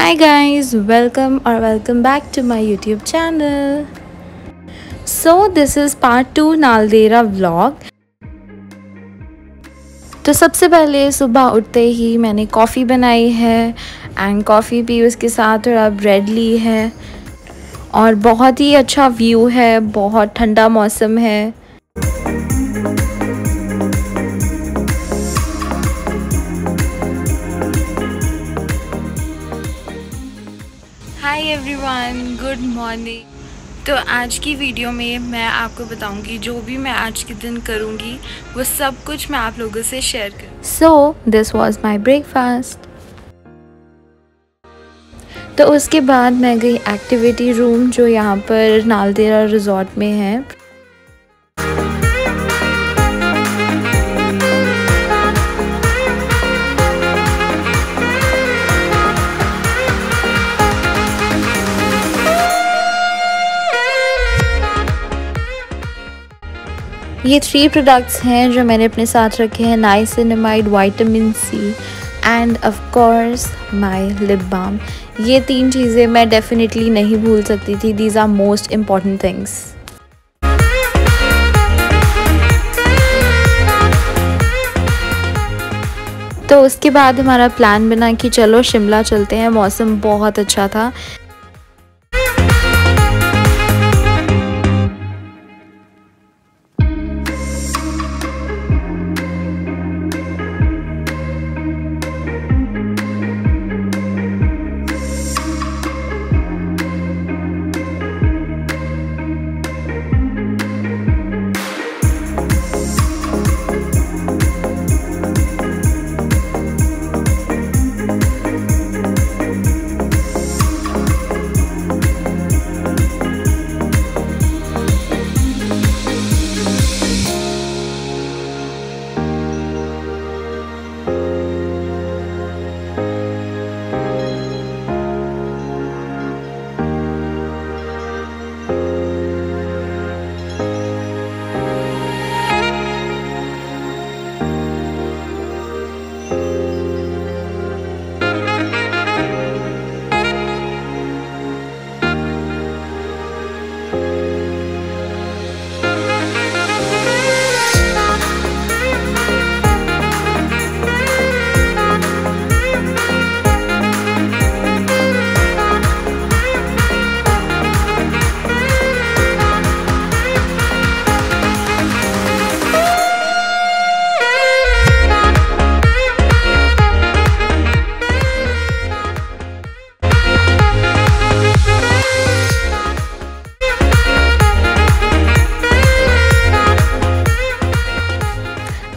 Hi guys, welcome back to my YouTube channel. So this is part 2 Naldehra vlog. तो सबसे पहले सुबह उठते ही मैंने कॉफ़ी बनाई है एंड कॉफ़ी पी, उसके साथ थोड़ा ब्रेड ली है और बहुत ही अच्छा व्यू है, बहुत ठंडा मौसम है। Hi everyone, good morning. तो आज की वीडियो में मैं आपको बताऊंगी जो भी मैं आज के दिन करूंगी वो सब कुछ मैं आप लोगों से शेयर करूँ। So this was my breakfast. तो उसके बाद मैं गई एक्टिविटी रूम जो यहाँ पर नालदेहरा रिजॉर्ट में है। ये 3 प्रोडक्ट्स हैं जो मैंने अपने साथ रखे हैं, niacinamide, vitamin C and of course my lip balm. ये 3 चीज़ें मैं डेफिनेटली नहीं भूल सकती थी। These are most important things. तो उसके बाद हमारा प्लान बना कि चलो शिमला चलते हैं, मौसम बहुत अच्छा था।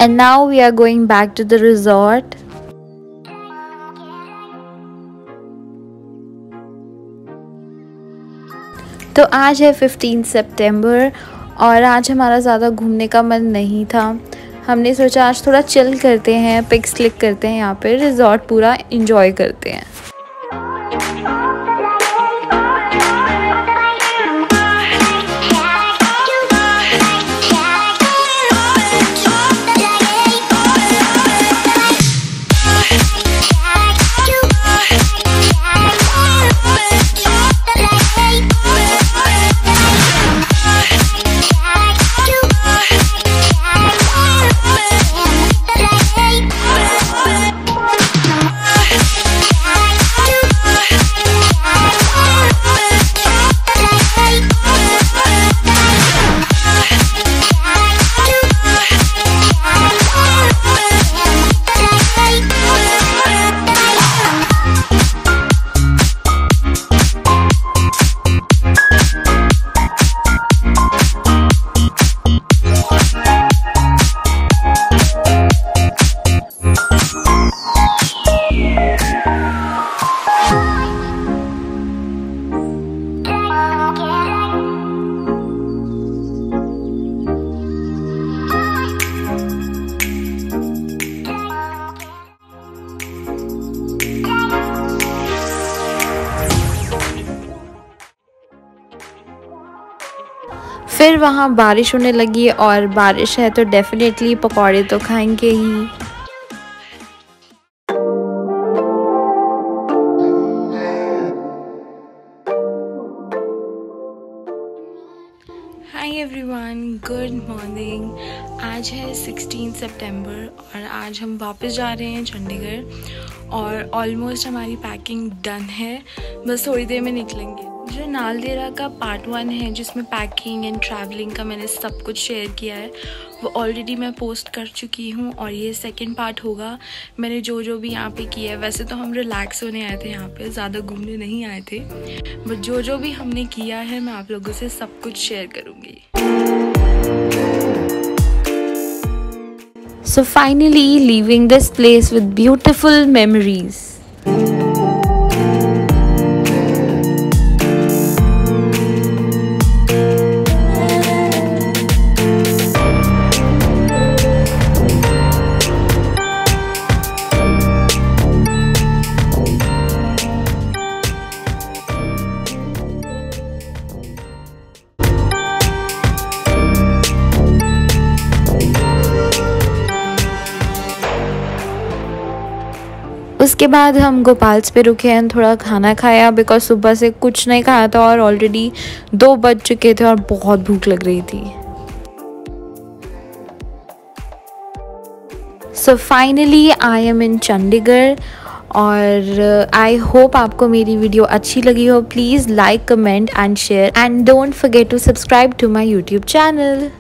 And now we are going back to the resort. तो आज है 15 सितंबर और आज हमारा ज़्यादा घूमने का मन नहीं था। हमने सोचा आज थोड़ा चिल करते हैं, पिक्स क्लिक करते हैं, यहाँ पर रिजॉर्ट पूरा इंजॉय करते हैं। फिर वहाँ बारिश होने लगी और बारिश है तो डेफिनेटली पकौड़े तो खाएंगे ही। Everyone, good morning. आज है 16 सितंबर और आज हम वापस जा रहे हैं चंडीगढ़ और ऑलमोस्ट हमारी पैकिंग डन है, बस थोड़ी देर में निकलेंगे। जो नालदेहरा का पार्ट 1 है जिसमें पैकिंग एंड ट्रैवलिंग का मैंने सब कुछ शेयर किया है, वो ऑलरेडी मैं पोस्ट कर चुकी हूँ और ये सेकंड पार्ट होगा। मैंने जो जो भी यहाँ पे किया है, वैसे तो हम रिलैक्स होने आए थे, यहाँ पे ज़्यादा घूमने नहीं आए थे, बट जो जो भी हमने किया है मैं आप लोगों से सब कुछ शेयर करूँगी। So finally leaving this place with beautiful memories. उसके बाद हम गोपाल्स पे रुके हैं, थोड़ा खाना खाया बिकॉज सुबह से कुछ नहीं खाया था और ऑलरेडी 2 बज चुके थे और बहुत भूख लग रही थी। So finally I am in Chandigarh और आई होप आपको मेरी वीडियो अच्छी लगी हो। Please like, comment and share and don't forget to subscribe to my YouTube channel.